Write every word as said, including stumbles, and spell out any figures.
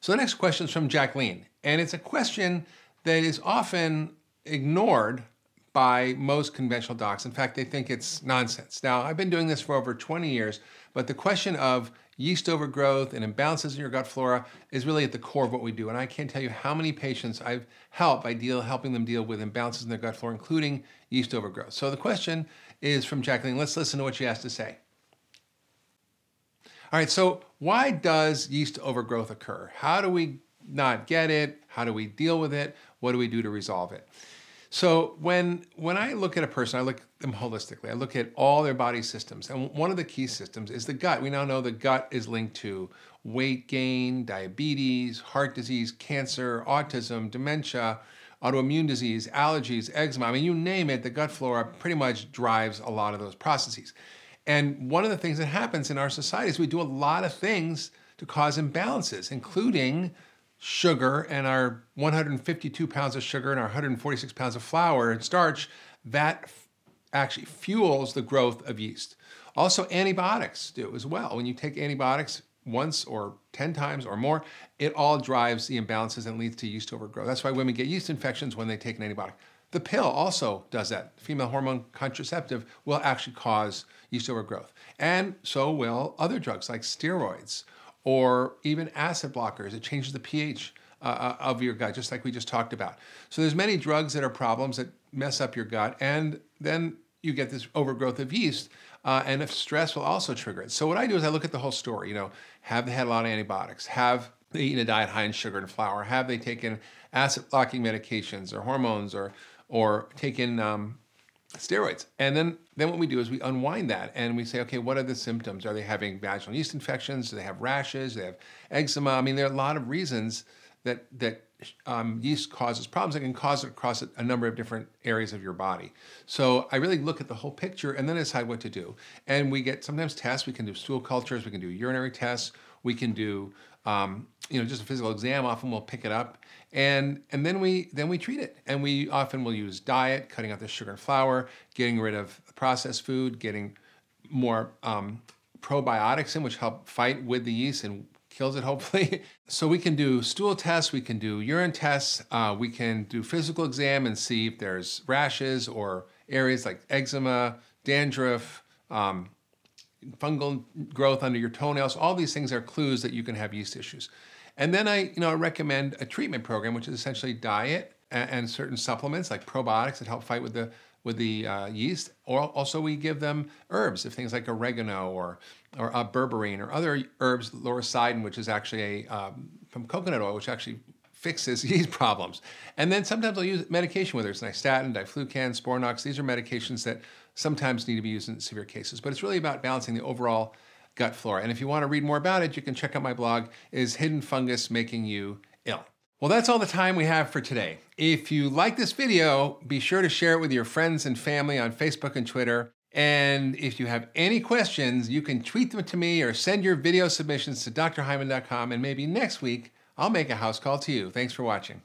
So the next question is from Jacqueline, and it's a question that is often ignored by most conventional docs. In fact, they think it's nonsense. Now, I've been doing this for over twenty years, but the question of yeast overgrowth and imbalances in your gut flora is really at the core of what we do. And I can't tell you how many patients I've helped by deal, helping them deal with imbalances in their gut flora, including yeast overgrowth. So the question is from Jacqueline. Let's listen to what she has to say. All right, so why does yeast overgrowth occur? How do we not get it? How do we deal with it? What do we do to resolve it? So when, when I look at a person, I look at them holistically. I look at all their body systems. And one of the key systems is the gut. We now know the gut is linked to weight gain, diabetes, heart disease, cancer, autism, dementia, autoimmune disease, allergies, eczema. I mean, you name it, the gut flora pretty much drives a lot of those processes. And one of the things that happens in our society is we do a lot of things to cause imbalances, including sugar and our one hundred fifty-two pounds of sugar and our one hundred forty-six pounds of flour and starch. That actually fuels the growth of yeast. Also, antibiotics do as well. When you take antibiotics once or ten times or more, it all drives the imbalances and leads to yeast overgrowth. That's why women get yeast infections when they take an antibiotic. The pill also does that. Female hormone contraceptive will actually cause yeast overgrowth. And so will other drugs like steroids, or even acid blockers. It changes the pH uh, of your gut, just like we just talked about. So there's many drugs that are problems that mess up your gut, and then you get this overgrowth of yeast, uh, and if stress will also trigger it. So what I do is I look at the whole story. You know, have they had a lot of antibiotics? Have they eaten a diet high in sugar and flour? Have they taken acid blocking medications or hormones, or or taken um, steroids? And then, then what we do is we unwind that and we say, okay, what are the symptoms? Are they having vaginal yeast infections? Do they have rashes? Do they have eczema? I mean, there are a lot of reasons that, that um, yeast causes problems. It can cause it across a number of different areas of your body. So I really look at the whole picture and then decide what to do. And we get sometimes tests. We can do stool cultures. We can do urinary tests. We can do um, you know, just a physical exam. Often we'll pick it up, and and then we then we treat it. And we often will use diet, cutting out the sugar and flour, getting rid of processed food, getting more um, probiotics in, which help fight with the yeast and kills it, hopefully. So we can do stool tests, we can do urine tests, uh, we can do physical exam and see if there's rashes or areas like eczema, dandruff, um, fungal growth under your toenails. All these things are clues that you can have yeast issues. And then I, you know, I recommend a treatment program, which is essentially diet and, and certain supplements like probiotics that help fight with the with the uh, yeast. Or also we give them herbs, if things like oregano or or uh, berberine or other herbs, lauricidin, which is actually a um, from coconut oil, which actually fixes yeast problems. And then sometimes I'll use medication, whether it's Nystatin, Diflucan, Sporanox. These are medications that sometimes need to be used in severe cases. But it's really about balancing the overall gut flora. And if you want to read more about it, you can check out my blog, Is Hidden Fungus Making You Ill? Well, that's all the time we have for today. If you like this video, be sure to share it with your friends and family on Facebook and Twitter. And if you have any questions, you can tweet them to me or send your video submissions to D R hyman dot com. And maybe next week, I'll make a house call to you. Thanks for watching.